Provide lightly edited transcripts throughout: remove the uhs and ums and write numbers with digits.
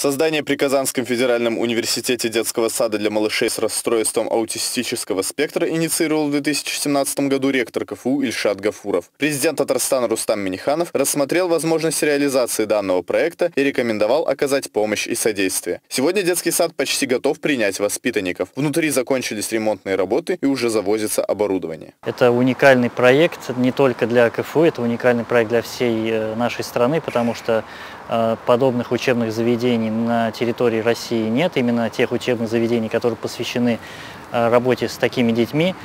Создание при Казанском федеральном университете детского сада для малышей с расстройством аутистического спектра инициировал в 2017 году ректор КФУ Ильшат Гафуров. Президент Татарстана Рустам Минниханов рассмотрел возможность реализации данного проекта и рекомендовал оказать помощь и содействие. Сегодня детский сад почти готов принять воспитанников. Внутри закончились ремонтные работы и уже завозится оборудование. Это уникальный проект не только для КФУ, это уникальный проект для всей нашей страны, потому что подобных учебных заведений на территории России нет, именно тех учебных заведений, которые посвящены работе с такими детьми.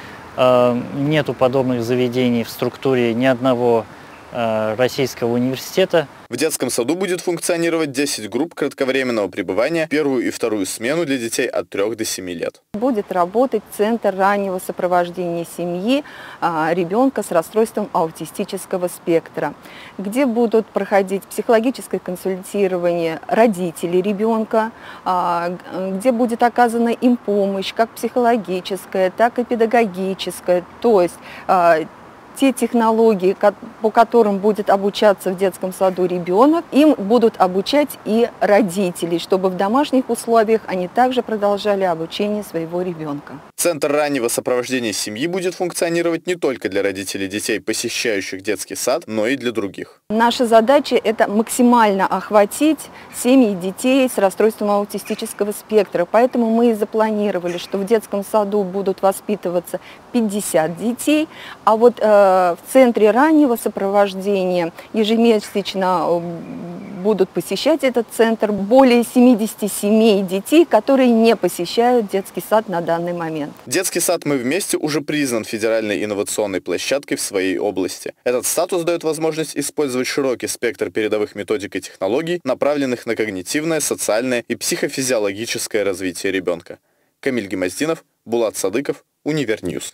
Нету подобных заведений в структуре ни одного российского университета. В детском саду будет функционировать 10 групп кратковременного пребывания, первую и вторую смену для детей от 3 до 7 лет. Будет работать Центр раннего сопровождения семьи ребенка с расстройством аутистического спектра, где будут проходить психологическое консультирование родителей ребенка, где будет оказана им помощь, как психологическая, так и педагогическая, то есть те технологии, по которым будет обучаться в детском саду ребенок, им будут обучать и родители, чтобы в домашних условиях они также продолжали обучение своего ребенка. Центр раннего сопровождения семьи будет функционировать не только для родителей детей, посещающих детский сад, но и для других. Наша задача – это максимально охватить семьи детей с расстройством аутистического спектра. Поэтому мы и запланировали, что в детском саду будут воспитываться 50 детей, а вот в центре раннего сопровождения ежемесячно будут посещать этот центр более 70 семей детей, которые не посещают детский сад на данный момент. Детский сад «Мы вместе» уже признан федеральной инновационной площадкой в своей области. Этот статус дает возможность использовать широкий спектр передовых методик и технологий, направленных на когнитивное, социальное и психофизиологическое развитие ребенка. Камиль Гимаздинов, Булат Садыков, Универньюз.